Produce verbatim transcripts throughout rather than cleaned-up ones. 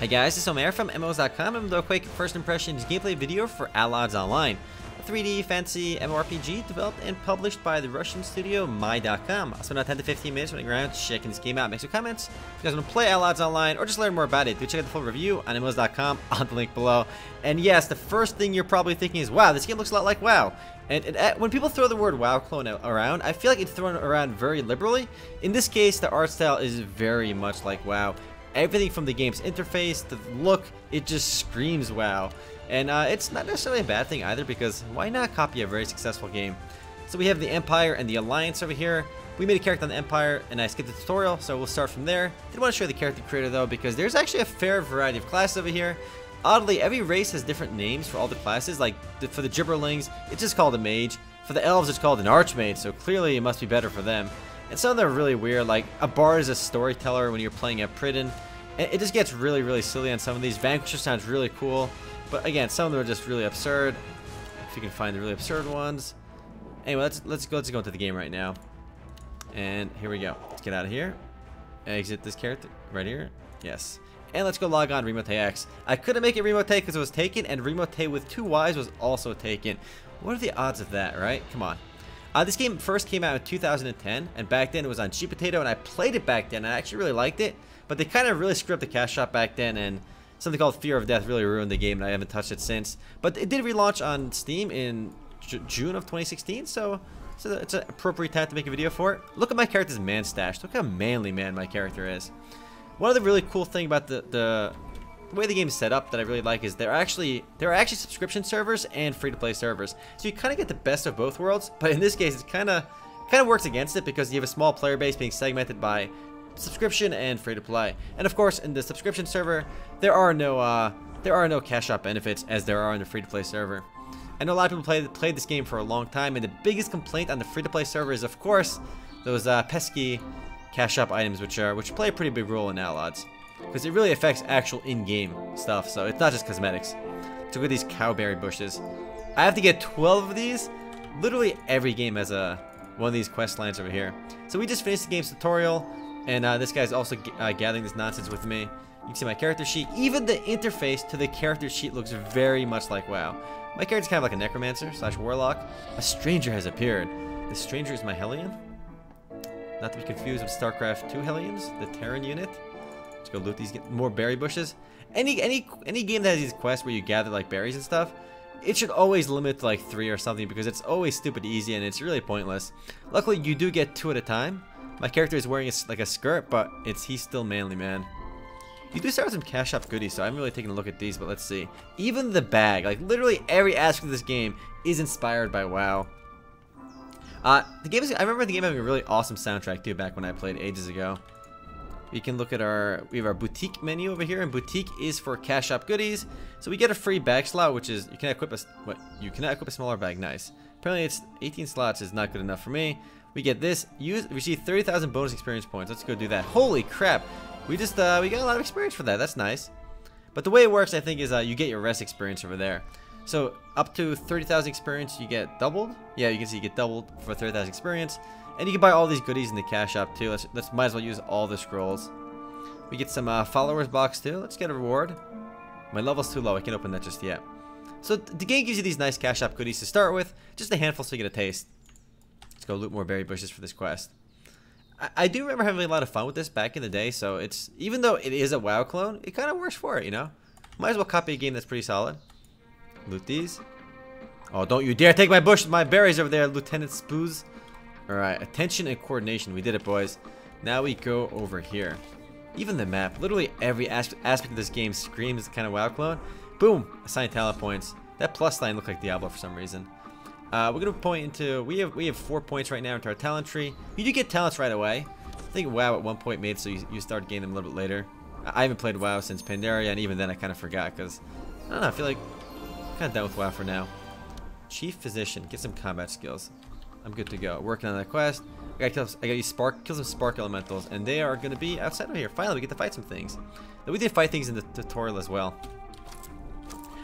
Hey guys, this is Omer from M M Os dot com, and a quick first impressions gameplay video for Allods Online, a three D fantasy M M O R P G developed and published by the Russian studio My dot com. I'll spend about ten to fifteen minutes running around checking this game out. Make some comments if you guys want to play Allods Online or just learn more about it. Do check out the full review on M M Os dot com on the link below. And yes, the first thing you're probably thinking is, wow, this game looks a lot like WoW. And, and uh, when people throw the word WoW clone around, I feel like it's thrown around very liberally. In this case, the art style is very much like WoW. Everything from the game's interface, the look, it just screams WoW. And uh, it's not necessarily a bad thing either, because why not copy a very successful game? So we have the Empire and the Alliance over here. We made a character on the Empire, and I skipped the tutorial, so we'll start from there. Did want to show the character creator though, because there's actually a fair variety of classes over here. Oddly, every race has different names for all the classes. Like the, for the Gibberlings, it's just called a mage. For the elves, it's called an archmage, so clearly it must be better for them. And some of them are really weird, like a bard is a storyteller when you're playing at Pridden. It just gets really, really silly on some of these. Vanquisher sounds really cool, but again, some of them are just really absurd. If you can find the really absurd ones. Anyway, let's let's go let's go into the game right now. And here we go. Let's get out of here. Exit this character right here. Yes. And let's go log on Remote X. I couldn't make it Remote because it was taken, and Remote with two Y's was also taken. What are the odds of that, right? Come on. Uh, this game first came out in two thousand ten, and back then it was on gPotato, and I played it back then, and I actually really liked it, but they kind of really screwed up the cash shop back then, and something called Fear of Death really ruined the game, and I haven't touched it since. But it did relaunch on Steam in J June of twenty sixteen, so, so it's an appropriate time to make a video for it. Look at my character's man stash. Look how manly man my character is. One of the really cool thing about the, the way the game is set up that I really like is there are actually there are actually subscription servers and free-to-play servers, so you kind of get the best of both worlds. But in this case, it's kind of kind of works against it, because you have a small player base being segmented by subscription and free-to-play. And of course, in the subscription server, there are no uh, there are no cash shop benefits as there are in the free-to-play server. I know a lot of people played played this game for a long time, and the biggest complaint on the free-to-play server is, of course, those uh, pesky cash shop items, which are which play a pretty big role in Allods, because it really affects actual in-game stuff. So it's not just cosmetics. Let's look at these cowberry bushes. I have to get twelve of these. Literally every game has a one of these quest lines over here. So we just finished the game's tutorial, and uh, this guy's also uh, gathering this nonsense with me. You can see my character sheet. Even the interface to the character sheet looks very much like WoW. My character's kind of like a necromancer slash warlock. A stranger has appeared. The stranger is my Hellion. Not to be confused with StarCraft two Hellions, the Terran unit. Let's go loot these, get more berry bushes. Any any any game that has these quests where you gather like berries and stuff, it should always limit to like three or something, because it's always stupid easy and it's really pointless. Luckily, you do get two at a time. My character is wearing a, like a skirt, but it's he's still manly man. You do start with some cash shop goodies, so I'm really taking a look at these. But let's see. Even the bag, like literally every aspect of this game is inspired by WoW. Uh, the game is, I remember the game having a really awesome soundtrack too back when I played ages ago. We can look at our, we have our boutique menu over here, and boutique is for cash shop goodies. So we get a free bag slot, which is, you cannot equip a, what, you cannot equip a smaller bag, nice. Apparently it's eighteen slots is not good enough for me. We get this, use, receive thirty thousand bonus experience points. Let's go do that. Holy crap. We just, uh, we got a lot of experience for that. That's nice. But the way it works, I think, is uh, you get your rest experience over there. So up to thirty thousand experience, you get doubled. Yeah, you can see you get doubled for thirty thousand experience. And you can buy all these goodies in the cash shop too. Let's, let's might as well use all the scrolls. We get some uh, followers box too. Let's get a reward. My level's too low. I can't open that just yet. So the game gives you these nice cash shop goodies to start with. Just a handful so you get a taste. Let's go loot more berry bushes for this quest. I, I do remember having a lot of fun with this back in the day. So it's, even though it is a WoW clone, it kind of works for it, you know? Might as well copy a game that's pretty solid. Loot these. Oh, don't you dare take my bush, my berries over there, Lieutenant Spooz. Alright, attention and coordination. We did it, boys. Now we go over here. Even the map. Literally every as aspect of this game screams kind of WoW clone. Boom! Assign talent points. That plus sign looked like Diablo for some reason. Uh, we're going to point into... We have we have four points right now into our talent tree. You do get talents right away. I think WoW at one point made so you, you start gaining them a little bit later. I, I haven't played WoW since Pandaria, and even then I kind of forgot because... I don't know, I feel like I'm kind of done with WoW for now. Chief Physician. Get some combat skills. I'm good to go. Working on that quest. I gotta, kill, I gotta use spark, kill some spark elementals, and they are gonna be outside of here. Finally, we get to fight some things. Now, we did fight things in the tutorial as well.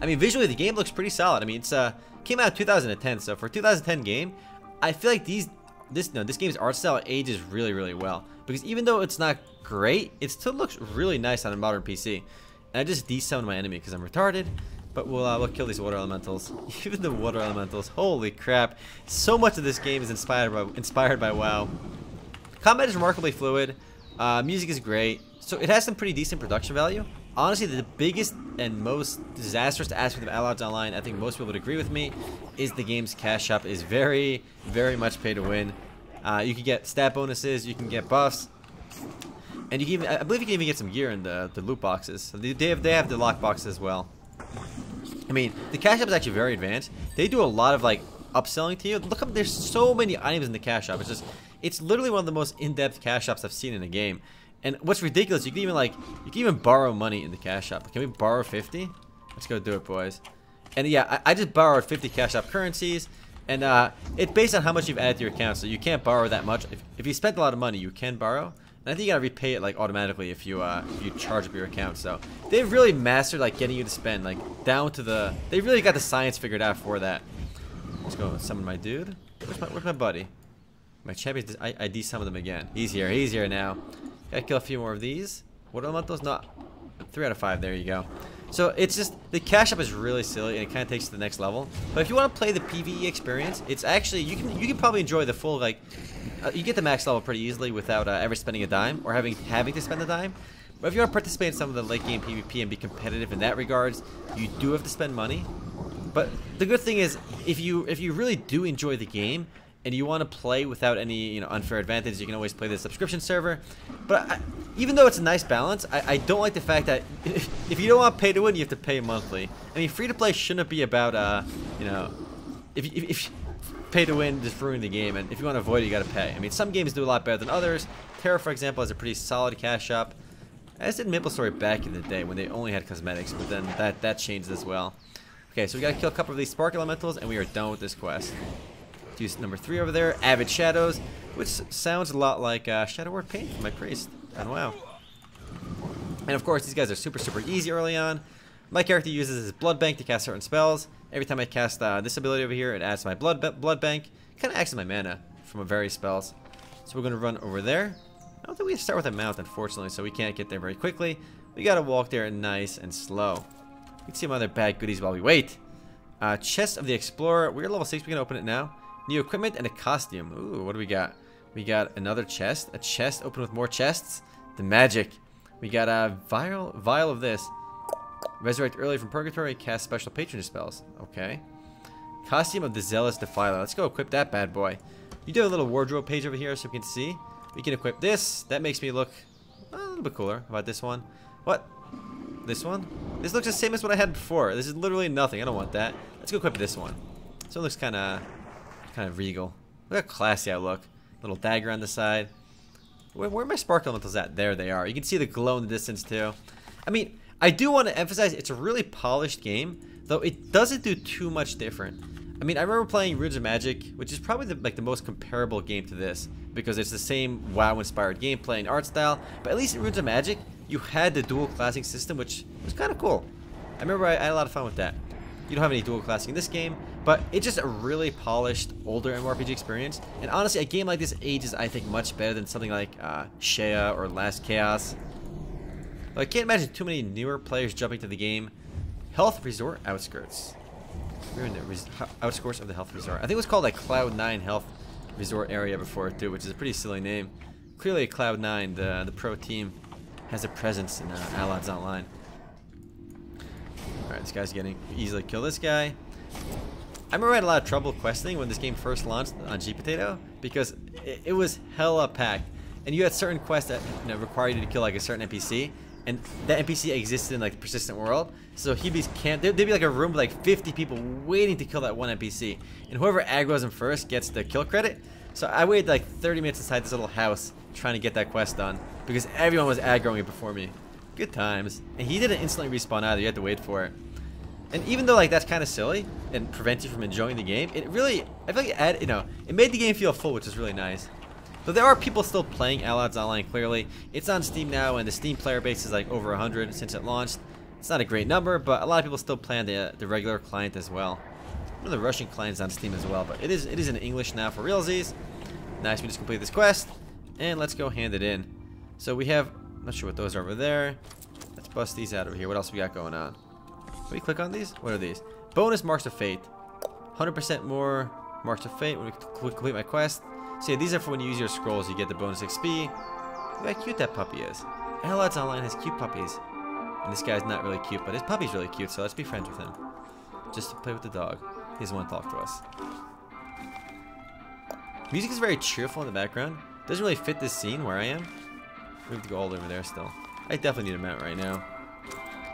I mean, visually, the game looks pretty solid. I mean, it's uh, came out in two thousand ten, so for a two thousand ten game, I feel like these, this no, this game's art style ages really, really well, because even though it's not great, it still looks really nice on a modern P C. And I just desound my enemy because I'm retarded. But we'll, uh, we'll kill these water elementals. Even the water elementals. Holy crap. So much of this game is inspired by, inspired by WoW. Combat is remarkably fluid. Uh, music is great. So it has some pretty decent production value. Honestly, the biggest and most disastrous aspect of Allods Online, I think most people would agree with me, is the game's cash shop is very, very much pay to win. Uh, you can get stat bonuses, you can get buffs, and you can even, I believe you can even get some gear in the, the loot boxes. So they, have, they have the lock boxes as well. I mean, the cash shop is actually very advanced. They do a lot of like upselling to you. Look up, there's so many items in the cash shop. It's just, it's literally one of the most in-depth cash shops I've seen in a game. And what's ridiculous, you can even like, you can even borrow money in the cash shop. Can we borrow fifty? Let's go do it, boys. And yeah, I, I just borrowed fifty cash shop currencies. And uh, it's based on how much you've added to your account, so you can't borrow that much. If, if you spent a lot of money, you can borrow. And I think you gotta repay it like automatically if you uh, if you charge up your account. So they've really mastered like getting you to spend like down to the. They really got the science figured out for that. Let's go summon my dude. Where's my, where's my buddy? My champions. I, I de-summoned them again. He's here. He's here now. Gotta kill a few more of these. What about those? Not three out of five. There you go. So it's just, the cash up is really silly and it kind of takes it to the next level. But if you want to play the PvE experience, it's actually, you can you can probably enjoy the full, like, uh, you get the max level pretty easily without uh, ever spending a dime or having having to spend a dime. But if you want to participate in some of the late game PvP and be competitive in that regards, you do have to spend money. But the good thing is, if you if you really do enjoy the game and you want to play without any you know unfair advantage, you can always play the subscription server. But I, even though it's a nice balance, I, I don't like the fact that if you don't want to pay to win, you have to pay monthly. I mean, free to play shouldn't be about uh you know if if, if pay to win just ruin the game, and if you want to avoid it, you got to pay. I mean, some games do a lot better than others. Terra, for example, has a pretty solid cash shop, as did MapleStory back in the day when they only had cosmetics, but then that that changed as well. Okay, so we got to kill a couple of these spark elementals, and we are done with this quest. Use number three over there, Avid Shadows, which sounds a lot like uh, Shadow Word Paint from my priest. And wow. And of course, these guys are super, super easy early on. My character uses his blood bank to cast certain spells. Every time I cast uh, this ability over here, it adds to my blood blood bank. Kind of acts as my mana from various spells. So we're going to run over there. I don't think we have to start with a mount, unfortunately, so we can't get there very quickly. We got to walk there nice and slow. We can see some other bad goodies while we wait. Uh, Chest of the Explorer. We're level six. We can open it now. New equipment and a costume. Ooh, what do we got? We got another chest. A chest open with more chests. The magic. We got a vial, vial of this. Resurrect early from purgatory. Cast special patronage spells. Okay. Costume of the Zealous Defiler. Let's go equip that bad boy. You do have a little wardrobe page over here so we can see. We can equip this. That makes me look a little bit cooler. How about this one? What? This one? This looks the same as what I had before. This is literally nothing. I don't want that. Let's go equip this one. So it looks kind of... kind of regal. Look how classy I look. Little dagger on the side. Where, where are my spark elementals at? There they are. You can see the glow in the distance too. I mean, I do want to emphasize it's a really polished game, though it doesn't do too much different. I mean, I remember playing Runes of Magic, which is probably the, like the most comparable game to this because it's the same WoW-inspired gameplay and art style. But at least in Runes of Magic, you had the dual classing system, which was kind of cool. I remember I, I had a lot of fun with that. You don't have any dual classing in this game, but it's just a really polished, older M M O R P G experience. And honestly, a game like this ages, I think, much better than something like uh, Shea or Last Chaos. But I can't imagine too many newer players jumping to the game. Health Resort Outskirts. We're in the res outskirts of the Health Resort. I think it was called like Cloud nine Health Resort area before too, which is a pretty silly name. Clearly, Cloud nine, the the pro team, has a presence in uh, Allods Online. Alright, this guy's getting easily kill this guy. I remember I had a lot of trouble questing when this game first launched on gPotato because it, it was hella packed, and you had certain quests that you know, require you to kill like a certain N P C, and that N P C existed in like the persistent world. So he'd be camped. There'd be like a room with like fifty people waiting to kill that one N P C, and whoever aggroes him first gets the kill credit. So I waited like thirty minutes inside this little house trying to get that quest done because everyone was aggroing it before me. Good times. And he didn't instantly respawn either. You had to wait for it. And even though like that's kind of silly and prevents you from enjoying the game, it really, I feel like it added, you know, it made the game feel full, which is really nice. Though there are people still playing Allods Online, clearly. It's on Steam now, and the Steam player base is like over one hundred since it launched. It's not a great number, but a lot of people still play on the, the regular client as well. One of the Russian clients on Steam as well, but it is it is in English now for realsies. Nice, we just complete this quest, and let's go hand it in. So we have, I'm not sure what those are over there. That's bust these out of here. What else we got going on? Can we click on these? What are these? Bonus Marks of Fate. one hundred percent more Marks of Fate when we complete my quest. So yeah, these are for when you use your scrolls, you get the bonus X P. Look how cute that puppy is. Allods Online has cute puppies. And this guy's not really cute, but his puppy's really cute, so let's be friends with him. Just to play with the dog. He doesn't want to talk to us. Music is very cheerful in the background. Doesn't really fit this scene where I am. We have to go all over there still. I definitely need a mount right now.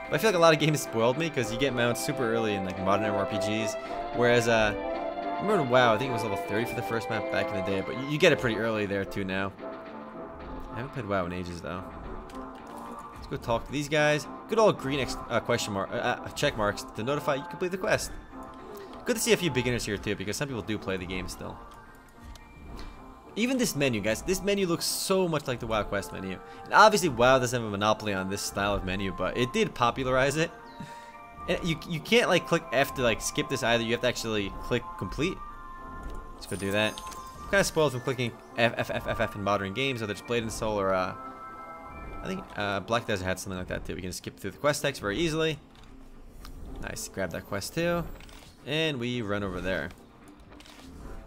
But I feel like a lot of games spoiled me because you get mounts super early in like modern M M O R P Gs. Whereas, uh, I remember in WoW, I think it was level thirty for the first map back in the day, but you, you get it pretty early there too now. I haven't played WoW in ages though. Let's go talk to these guys. Good old green ex uh, question mark, uh, uh, check marks to notify you complete the quest. Good to see a few beginners here too because some people do play the game still. Even this menu, guys, this menu looks so much like the WoW quest menu. And obviously WoW doesn't have a monopoly on this style of menu, but it did popularize it. And you, you can't like click F to like skip this either, you have to actually click complete. Let's go do that. I'm kind of spoiled from clicking F, F, F, F, F in modern games, whether it's Blade and Soul or uh, I think uh, Black Desert had something like that too. We can skip through the quest text very easily. Nice, grab that quest too. And we run over there.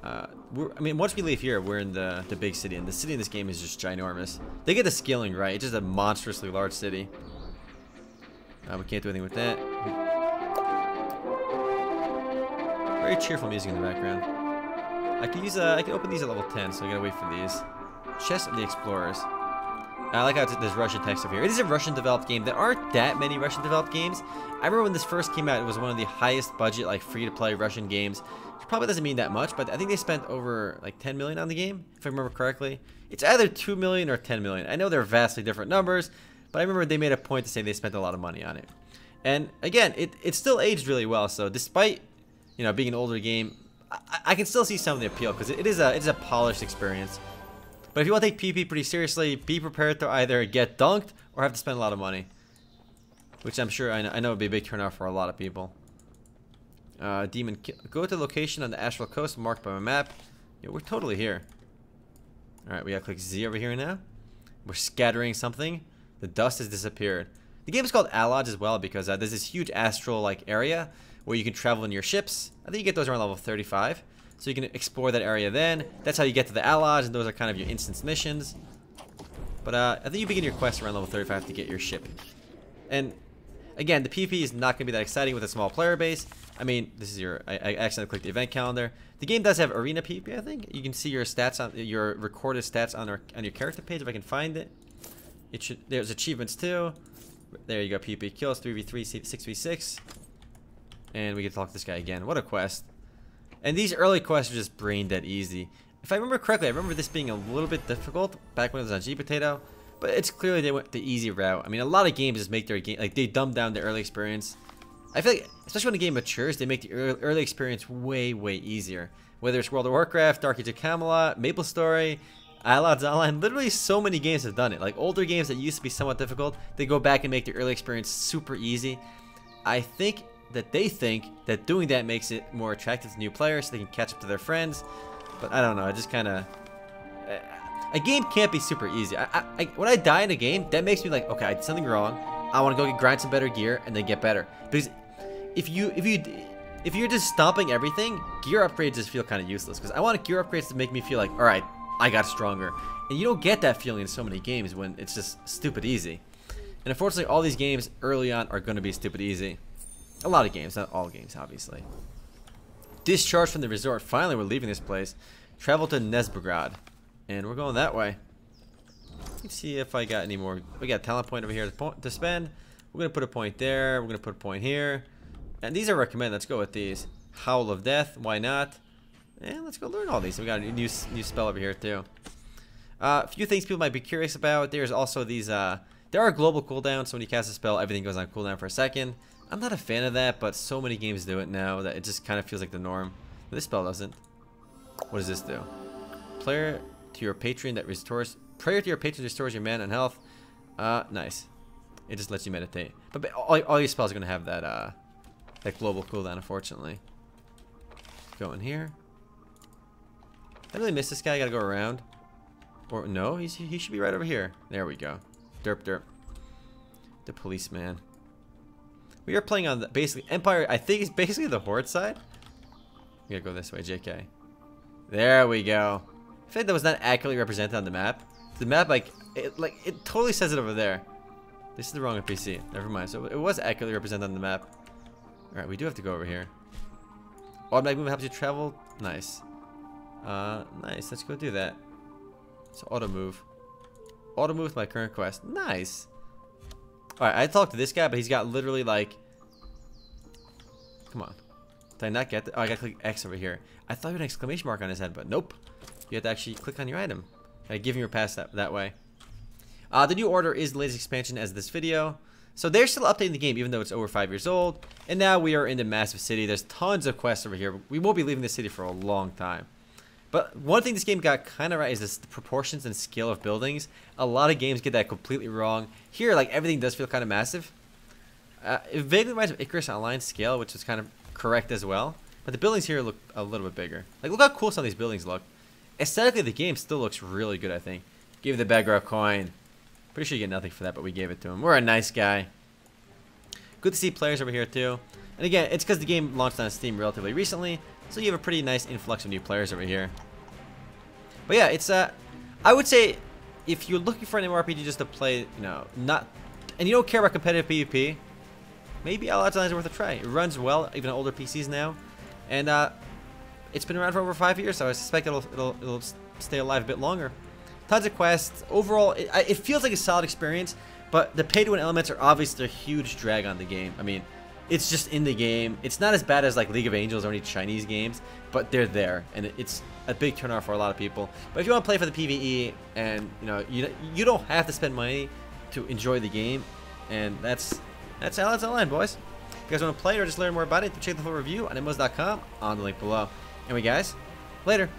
Uh, we're, I mean, once we leave here, we're in the, the big city, and the city in this game is just ginormous. They get the scaling right, it's just a monstrously large city. Uh, we can't do anything with that. Very cheerful music in the background. I can use, uh, I can open these at level ten, so I gotta wait for these. Chest of the Explorers. I like how there's Russian text over here. It is a Russian-developed game. There aren't that many Russian-developed games. I remember when this first came out, it was one of the highest-budget, like, free-to-play Russian games. Which probably doesn't mean that much, but I think they spent over, like, ten million dollars on the game, if I remember correctly. It's either two million dollars or ten million dollars. I know they're vastly different numbers, but I remember they made a point to say they spent a lot of money on it. And, again, it, it still aged really well, so despite, you know, being an older game, I, I can still see some of the appeal, because it, it is a, it is a polished experience. But if you want to take PvP pretty seriously, be prepared to either get dunked or have to spend a lot of money. Which I'm sure I know, I know would be a big turnoff for a lot of people. Uh, Demon, go to the location on the Astral Coast marked by my map. Yeah, we're totally here. Alright, we gotta click Z over here now. We're scattering something. The dust has disappeared. The game is called Allods as well because uh, there's this huge astral like area where you can travel in your ships. I think you get those around level thirty-five. So you can explore that area then. That's how you get to the Allods, and those are kind of your instance missions. But uh, I think you begin your quest around level thirty-five to get your ship. And again, the PvP is not going to be that exciting with a small player base. I mean, this is your... I, I accidentally clicked the event calendar. The game does have arena PvP, I think. You can see your stats on... your recorded stats on, our, on your character page, if I can find it. It should... There's achievements too. There you go, PvP kills, three v three, six v six. And we can talk to this guy again. What a quest. And these early quests are just brain dead easy. If I remember correctly, I remember this being a little bit difficult back when it was on gPotato, but it's clearly they went the easy route. I mean, a lot of games just make their game, like, they dumb down the early experience. I feel like, especially when a game matures, they make the early experience way, way easier. Whether it's World of Warcraft, Dark Age of Camelot, MapleStory, Allods Online, literally so many games have done it. Like, older games that used to be somewhat difficult, they go back and make the early experience super easy. I think... that they think that doing that makes it more attractive to new players so they can catch up to their friends. But I don't know, I just kind of... A game can't be super easy. I, I, I, when I die in a game, that makes me like, okay, I did something wrong. I want to go get, grind some better gear and then get better. Because if, you, if, you, if you're just stomping everything, gear upgrades just feel kind of useless. Because I want gear upgrades to make me feel like, alright, I got stronger. And you don't get that feeling in so many games when it's just stupid easy. And unfortunately, all these games early on are going to be stupid easy. A lot of games, not all games, obviously. Discharged from the resort. Finally, we're leaving this place. Travel to Nezbograd. And we're going that way. Let's see if I got any more. We got a talent point over here to, po to spend. We're going to put a point there. We're going to put a point here. And these are recommended. Let's go with these. Howl of Death. Why not? And let's go learn all these. We got a new, new spell over here, too. Uh, a few things people might be curious about. There's also these. Uh, there are global cooldowns. So when you cast a spell, everything goes on cooldown for a second. I'm not a fan of that, but so many games do it now that it just kind of feels like the norm. This spell doesn't. What does this do? Prayer to your patron that restores. Prayer to your patron restores your mana and health. Uh, nice. It just lets you meditate. But, but all, all your spells are gonna have that uh, that global cooldown, unfortunately. Let's go in here. I really miss this guy. I gotta go around. Or no, he's, he should be right over here. There we go. Derp derp. The policeman. We are playing on the, basically Empire. I think it's basically the Horde side. We gotta go this way, J K. There we go. I feel like that was not accurately represented on the map. The map, like, it, like it totally says it over there. This is the wrong N P C. Never mind. So it was accurately represented on the map. All right, we do have to go over here. Automatic movement helps you travel. Nice. Uh, nice. Let's go do that. So auto move. Auto move to my current quest. Nice. All right, I talked to this guy, but he's got literally like. Come on. Did I not get that? Oh, I gotta click X over here. I thought he had an exclamation mark on his head, but nope. You have to actually click on your item. I give him your pass that that way. Uh, the new order is the latest expansion as of this video. So they're still updating the game even though it's over five years old. And now we are in the massive city. There's tons of quests over here. We won't be leaving the city for a long time. But one thing this game got kind of right is this, the proportions and scale of buildings. A lot of games get that completely wrong. Here, like, everything does feel kind of massive. Uh, it vaguely reminds me of Icarus Online scale, which is kind of correct as well. But the buildings here look a little bit bigger. Like, look how cool some of these buildings look. Aesthetically, the game still looks really good, I think. Give the beggar a coin. Pretty sure you get nothing for that, but we gave it to him. We're a nice guy. Good to see players over here, too. And again, it's because the game launched on Steam relatively recently, so you have a pretty nice influx of new players over here. But yeah, it's, uh, I would say if you're looking for an M M O R P G just to play, you know, not, and you don't care about competitive PvP, maybe Allods Online is worth a try. It runs well, even on older P Cs now. And, uh, it's been around for over five years, so I suspect it'll, it'll, it'll stay alive a bit longer. Tons of quests. Overall, it, it feels like a solid experience, but the pay-to-win elements are obviously a huge drag on the game. I mean, it's just in the game. It's not as bad as like League of Angels or any Chinese games, but they're there, and it's a big turnoff for a lot of people. But if you want to play for the PvE, and you know, you you don't have to spend money to enjoy the game, and that's that's Allods Online, boys. If you guys want to play or just learn more about it, check the full review on M M Os dot com on the link below. Anyway, guys, later.